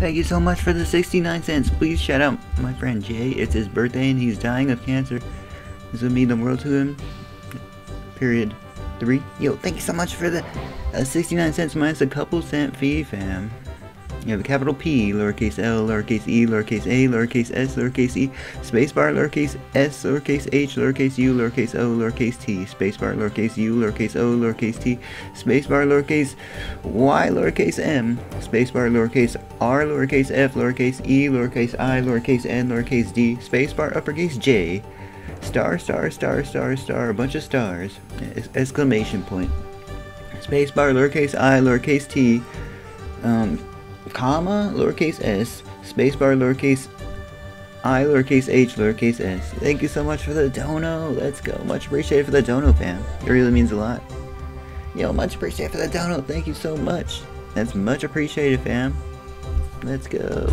Thank you so much for the 69 cents. Please shout out my friend Jay. It's his birthday and he's dying of cancer. This would mean the world to him. Period. 3. Yo, thank you so much for the 69 cents minus a couple cent fee, fam. You have a capital P, lowercase l, lowercase e, lowercase a, lowercase s, lowercase e, spacebar, lowercase s, lowercase h, lowercase u, lowercase o, lowercase t, spacebar, lowercase u, lowercase o, lowercase t, spacebar, lowercase y, lowercase m, spacebar, lowercase r, lowercase f, lowercase e, lowercase I, lowercase n, lowercase d, spacebar, uppercase j, star, star, star, star, star, a bunch of stars, exclamation point, spacebar, lowercase I, lowercase t, comma, lowercase s, spacebar, lowercase I, lowercase h, lowercase s. Thank you so much for the dono. Let's go. Much appreciated for the dono, fam. It really means a lot. Yo, much appreciated for the dono. Thank you so much. That's much appreciated, fam. Let's go.